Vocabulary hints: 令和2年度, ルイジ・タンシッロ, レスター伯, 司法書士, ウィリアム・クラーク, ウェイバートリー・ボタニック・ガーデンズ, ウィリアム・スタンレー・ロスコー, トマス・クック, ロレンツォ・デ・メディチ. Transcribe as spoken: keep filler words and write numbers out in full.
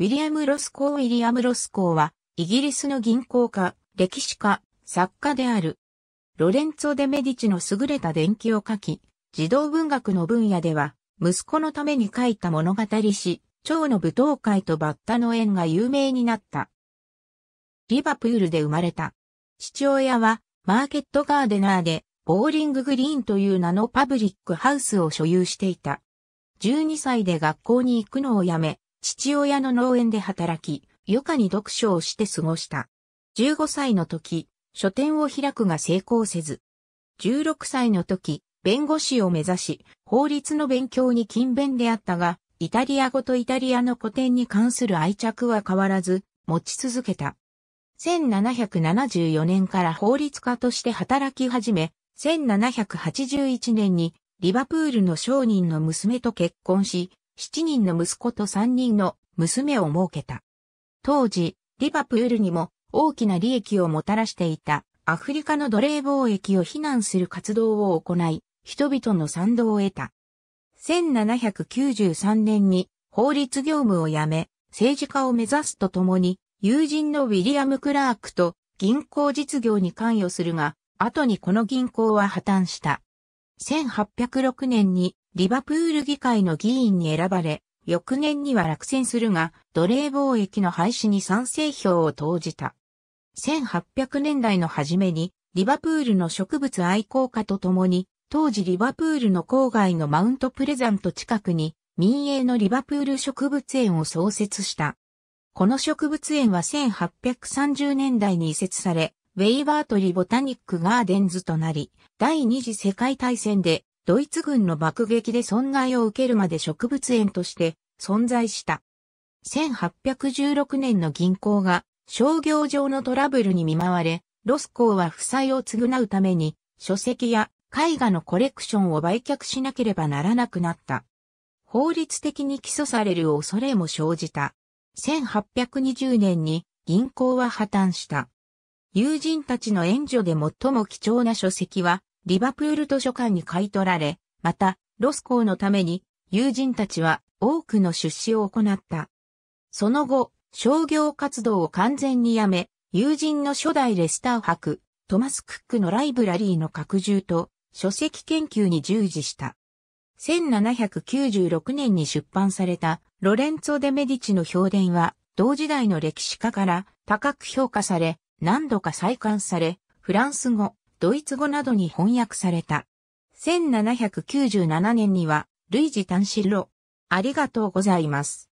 ウィリアム・ロスコーウィリアム・ロスコーは、イギリスの銀行家、歴史家、作家である。ロレンツォ・デ・メディチの優れた伝記を書き、児童文学の分野では、息子のために書いた物語詩、蝶の舞踏会とバッタの縁が有名になった。リバプールで生まれた。父親は、マーケットガーデナーで、ボーリンググリーンという名のパブリックハウスを所有していた。じゅうにさいで学校に行くのをやめ、父親の農園で働き、余暇に読書をして過ごした。じゅうごさいの時、書店を開くが成功せず。じゅうろくさいの時、弁護士を目指し、法律の勉強に勤勉であったが、イタリア語とイタリアの古典に関する愛着は変わらず、持ち続けた。せんななひゃくななじゅうよねんから法律家として働き始め、せんななひゃくはちじゅういちねんにリバプールの商人の娘と結婚し、しちにんの息子とさんにんの娘を設けた。当時、リバプールにも大きな利益をもたらしていたアフリカの奴隷貿易を非難する活動を行い、人々の賛同を得た。せんななひゃくきゅうじゅうさんねんに法律業務を辞め、政治家を目指すとともに、友人のウィリアム・クラークと銀行実業に関与するが、後にこの銀行は破綻した。せんはっぴゃくろくねんにリバプール議会の議員に選ばれ、翌年には落選するが、奴隷貿易の廃止に賛成票を投じた。せんはっぴゃくねんだいの初めに、リバプールの植物愛好家と共に、当時リバプールの郊外のマウントプレザント近くに、民営のリバプール植物園を創設した。この植物園はせんはっぴゃくさんじゅうねんだいに移設され、ウェイバートリー・ボタニック・ガーデンズとなり、第二次世界大戦でドイツ軍の爆撃で損害を受けるまで植物園として存在した。せんはっぴゃくじゅうろくねんの銀行が商業上のトラブルに見舞われ、ロスコーは負債を償うために書籍や絵画のコレクションを売却しなければならなくなった。法律的に起訴される恐れも生じた。せんはっぴゃくにじゅうねんに銀行は破綻した。友人たちの援助で最も貴重な書籍はリバプール図書館に買い取られ、またロスコーのために友人たちは多くの出資を行った。その後、商業活動を完全にやめ、友人の初代レスター博、トマス・クックのライブラリーの拡充と書籍研究に従事した。せんななひゃくきゅうじゅうろくねんに出版されたロレンツォ・デ・メディチの評伝は同時代の歴史家から高く評価され、何度か再刊され、フランス語、ドイツ語などに翻訳された。せんななひゃくきゅうじゅうななねんには、ルイジ・タンシロ、ありがとうございます。